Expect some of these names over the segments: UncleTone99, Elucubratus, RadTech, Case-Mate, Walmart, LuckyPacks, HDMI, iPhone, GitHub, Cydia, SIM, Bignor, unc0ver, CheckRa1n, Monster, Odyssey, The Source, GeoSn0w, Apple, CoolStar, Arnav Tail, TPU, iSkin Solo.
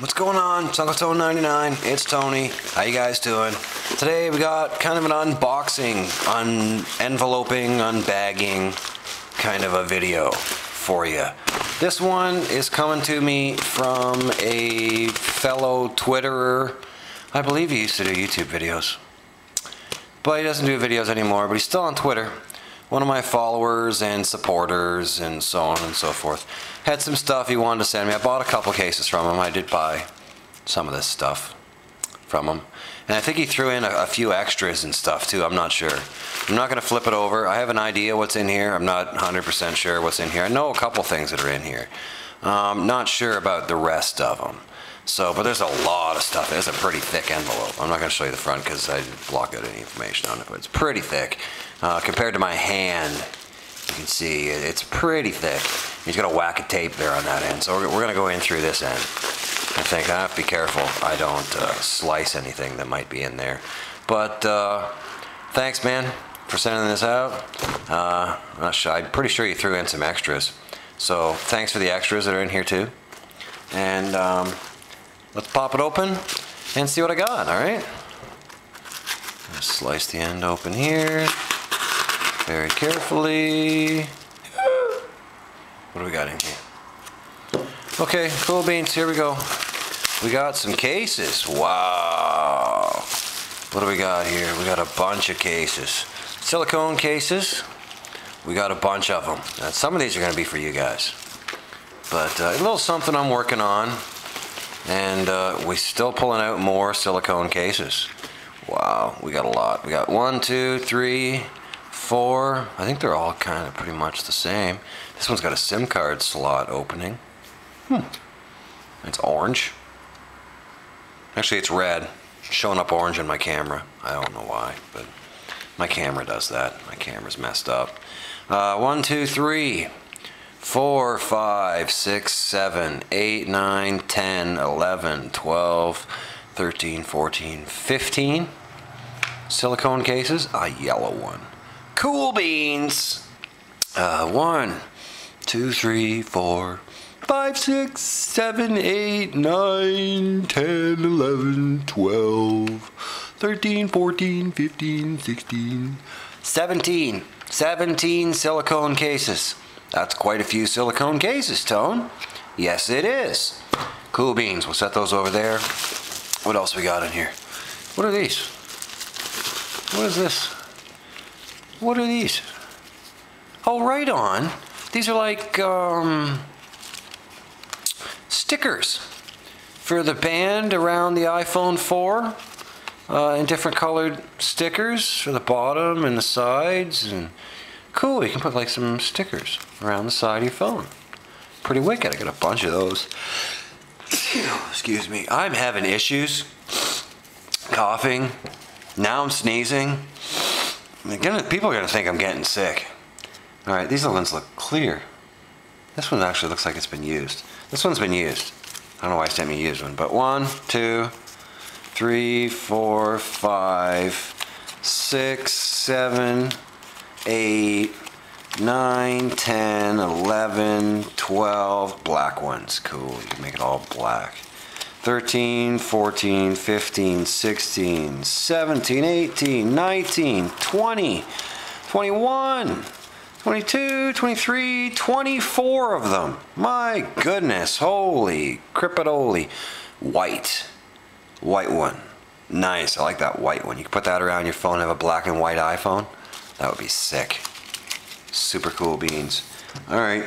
What's going on? It's UncleTone99. It's Tony. How you guys doing? Today we got kind of an unboxing, enveloping, unbagging kind of a video for you. This one is coming to me from a fellow Twitterer. I believe he used to do YouTube videos, but he doesn't do videos anymore, but he's still on Twitter. One of my followers and supporters and so on and so forth. Had some stuff he wanted to send me. I bought a couple cases from him. I did buy some of this stuff from him. And I think he threw in a few extras and stuff too. I'm not sure. I'm not going to flip it over. I have an idea what's in here. I'm not 100% sure what's in here. I know a couple things that are in here. Not sure about the rest of them. So, but there's a lot of stuff. It's a pretty thick envelope. I'm not going to show you the front because I didn't block out any information on it, but it's pretty thick. Compared to my hand, you can see it's pretty thick. He's got a whack of tape there on that end. So we're going to go in through this end. I think I have to be careful I don't slice anything that might be in there. But thanks, man, for sending this out. I'm not sure. I'm pretty sure you threw in some extras. So thanks for the extras that are in here too. And let's pop it open and see what I got, all right? Slice the end open here, very carefully. What do we got in here? Okay, cool beans, here we go. We got some cases, wow. What do we got here? We got a bunch of cases. Silicone cases, we got a bunch of them. Now, some of these are gonna be for you guys. But a little something I'm working on. And we're still pulling out more silicone cases. Wow, we got a lot. We got 1, 2, 3, 4. I think they're all kind of pretty much the same. This one's got a SIM card slot opening. It's orange. Actually, it's red. It's showing up orange in my camera. I don't know why, but my camera does that. My camera's messed up. 1, 2, 3, 4, 5, 6, 7, 8, 9, 10, 11, 12, 13, 14, 15 silicone cases. A yellow one. Cool beans. 1, 2, 3, 4, 5, 6, 7, 8, 9, 10, 11, 12, 13, 14, 15, 16, 17. 17 silicone cases. That's quite a few silicone cases, Tone. Yes, it is. Cool beans. We'll set those over there. What else we got in here? What are these? What is this? What are these? Oh, right on. These are like stickers for the band around the iPhone 4 in different colored stickers for the bottom and the sides. And cool, you can put like some stickers around the side of your phone. Pretty wicked. I got a bunch of those. Excuse me. I'm having issues. Coughing. Now I'm sneezing. People are going to think I'm getting sick. Alright, these little ones look clear. This one actually looks like it's been used. This one's been used. I don't know why I sent me a used one, but 1, 2, 3, 4, 5, 6, 7, 8, 9, 10, 11, 12 black ones. Cool, you can make it all black. 13, 14, 15, 16, 17, 18, 19, 20, 21, 22, 23, 24 of them. My goodness, holy cripitoli. White one. Nice, I like that white one. You can put that around your phone and have a black and white iPhone. That would be sick. Super cool beans. All right.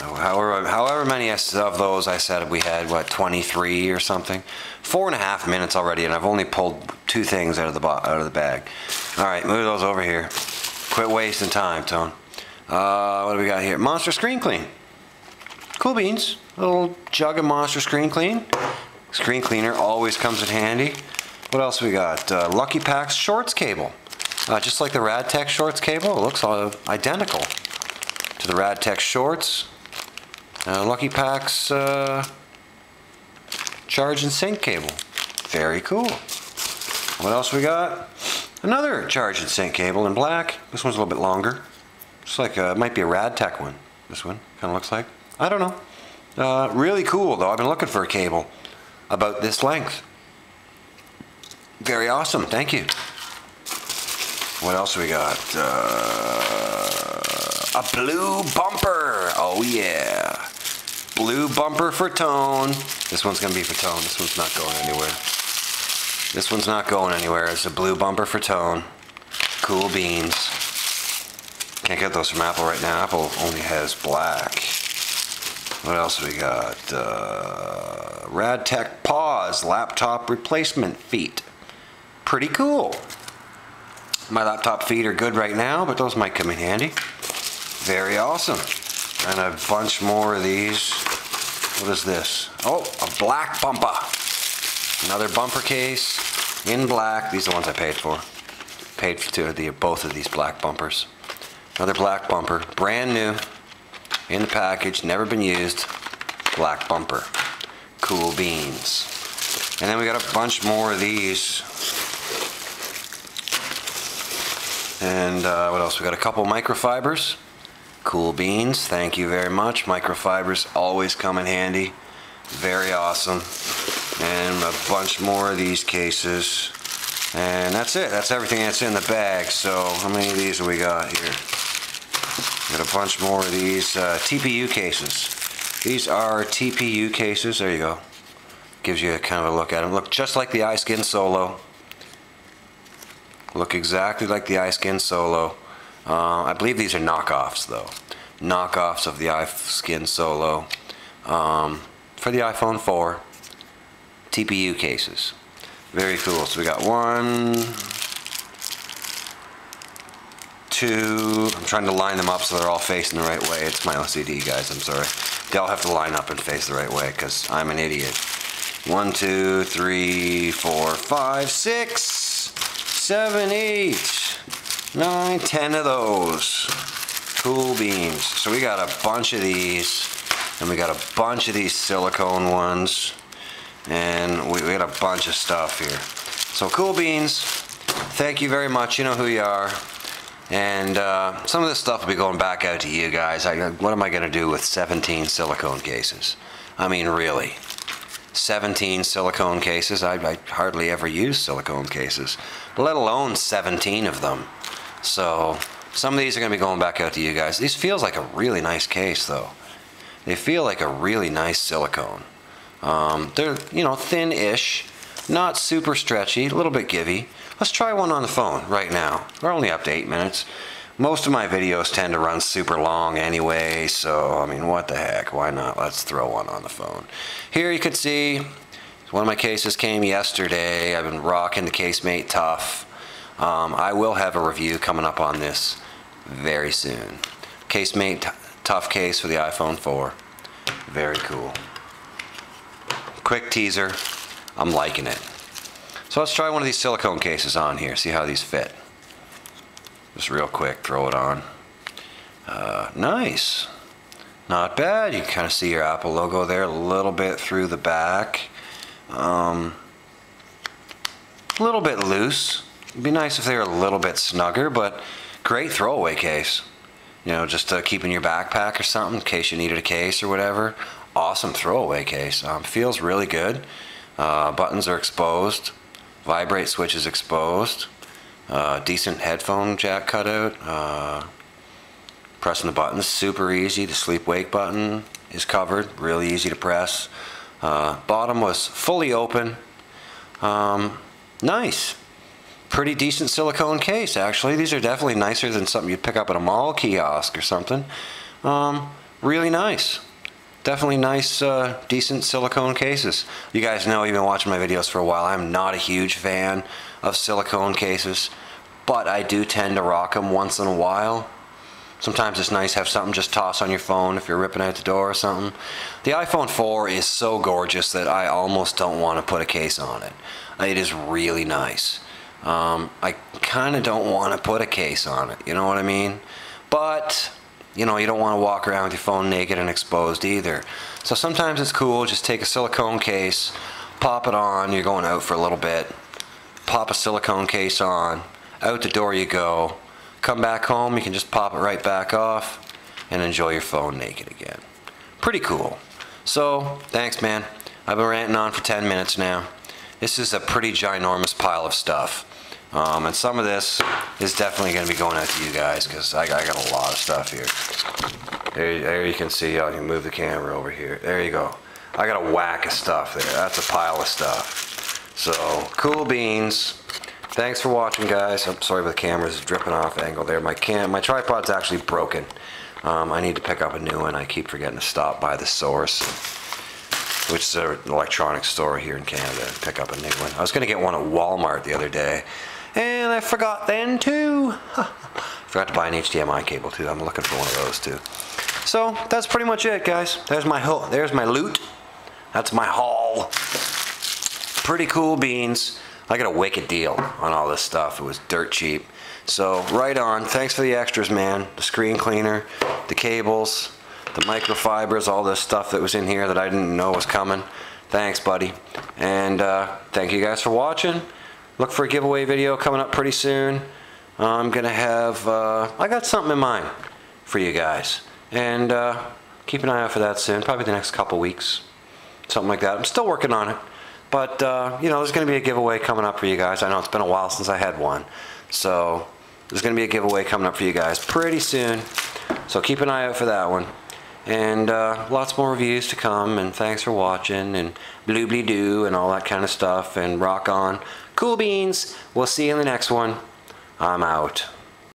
However many of those I said we had, what, 23 or something? 4.5 minutes already, and I've only pulled 2 things out of the bag. All right, move those over here. Quit wasting time, Tone. What do we got here? Monster Screen Clean. Cool beans. A little jug of Monster Screen Clean. Screen cleaner always comes in handy. What else we got? Lucky Pack's shorts cable. Just like the RadTech shorts cable, it looks identical to the RadTech shorts. Lucky Pack's charge and sync cable. Very cool. What else we got? Another charge and sync cable in black. This one's a little bit longer. Just like it might be a RadTech one. This one kind of looks like. I don't know. Really cool though. I've been looking for a cable about this length. Very awesome, thank you. What else we got? A blue bumper. Oh yeah, blue bumper for tone. This one's gonna be for tone. This one's not going anywhere. This one's not going anywhere. It's a blue bumper for tone. Cool beans. Can't get those from Apple right now. Apple only has black. What else we got? RadTech Paws laptop replacement feet. Pretty cool. My laptop feet are good right now, but those might come in handy. Very awesome. And a bunch more of these. What is this? Oh, a black bumper. Another bumper case in black. These are the ones I paid for. Paid for both of these black bumpers. Another black bumper, brand new, in the package, never been used. Black bumper, cool beans. And then we got a bunch more of these. And what else? We got a couple microfibers. Cool beans. Thank you very much. Microfibers always come in handy. Very awesome. And a bunch more of these cases. And that's it. That's everything that's in the bag. So how many of these have we got here? Got a bunch more of these TPU cases. These are TPU cases. There you go. Gives you a kind of a look at them. Look just like the iSkin Solo. Look exactly like the iSkin Solo. I believe these are knockoffs though. Knockoffs of the iSkin Solo for the iPhone 4. TPU cases. Very cool. So we got one, two. I'm trying to line them up so they're all facing the right way. It's my OCD, guys. I'm sorry. They all have to line up and face the right way because I'm an idiot. 1, 2, 3, 4, 5, 6, 7, 8, 9, 10 of those. Cool beans. So we got a bunch of these, and we got a bunch of these silicone ones. And we got a bunch of stuff here. So cool beans, thank you very much. You know who you are. And some of this stuff will be going back out to you guys. What am I going to do with 17 silicone cases? I mean, really, 17 silicone cases? I hardly ever use silicone cases, let alone 17 of them. So some of these are going to be going back out to you guys. This feels like a really nice case though. They feel like a really nice silicone. They're, you know, thin-ish, not super stretchy, a little bit givey. Let's try one on the phone right now. We're only up to 8 minutes. Most of my videos tend to run super long anyway, so, I mean, what the heck, why not? Let's throw one on the phone. Here you can see, one of my cases came yesterday. I've been rocking the Case-Mate tough. I will have a review coming up on this very soon. Case-Mate tough case for the iPhone 4. Very cool. Quick teaser, I'm liking it. So let's try one of these silicone cases on here, see how these fit. Just real quick, throw it on. Nice, not bad. You can kind of see your Apple logo there a little bit through the back. A little bit loose. It'd be nice if they were a little bit snugger, but great throwaway case. You know, just keep in your backpack or something in case you needed a case or whatever. Awesome throwaway case. Feels really good. Buttons are exposed. Vibrate switch is exposed. Decent headphone jack cutout. Pressing the buttons, super easy. The sleep wake button is covered, really easy to press. Bottom was fully open. Nice. Pretty decent silicone case actually. These are definitely nicer than something you'd pick up at a mall kiosk or something. Really nice. Definitely nice, decent silicone cases. You guys know you've been watching my videos for a while. I'm not a huge fan of silicone cases, but I do tend to rock them once in a while. Sometimes it's nice to have something just toss on your phone if you're ripping out the door or something. The iPhone 4 is so gorgeous that I almost don't want to put a case on it. It is really nice. I kind of don't want to put a case on it, you know what I mean? But you know, you don't want to walk around with your phone naked and exposed either. So sometimes it's cool, just take a silicone case, pop it on, you're going out for a little bit, pop a silicone case on, out the door you go, come back home, you can just pop it right back off and enjoy your phone naked again. Pretty cool. So, thanks man. I've been ranting on for 10 minutes now. This is a pretty ginormous pile of stuff. And some of this is definitely going to be going out to you guys because I got a lot of stuff here. There you can see, I can move the camera over here. There you go. I got a whack of stuff there. That's a pile of stuff. So, cool beans. Thanks for watching, guys. I'm sorry about the camera's dripping off angle there. My tripod's actually broken. I need to pick up a new one. I keep forgetting to stop by The Source, which is an electronics store here in Canada, and pick up a new one. I was going to get one at Walmart the other day, and I forgot then too. Forgot to buy an HDMI cable too. I'm looking for one of those too. So that's pretty much it, guys. There's my loot. That's my haul. Pretty cool beans. I got a wicked deal on all this stuff. It was dirt cheap. So right on. Thanks for the extras, man. The screen cleaner, the cables, the microfibers, all this stuff that was in here that I didn't know was coming. Thanks, buddy. And thank you guys for watching. Look for a giveaway video coming up pretty soon. I'm going to have, I got something in mind for you guys. And keep an eye out for that soon, probably the next couple weeks. Something like that. I'm still working on it. But, you know, there's going to be a giveaway coming up for you guys. I know it's been a while since I had one. So there's going to be a giveaway coming up for you guys pretty soon. So keep an eye out for that one. And lots more reviews to come. And thanks for watching. And bloobly-doo and all that kind of stuff. And rock on. Cool beans. We'll see you in the next one. I'm out.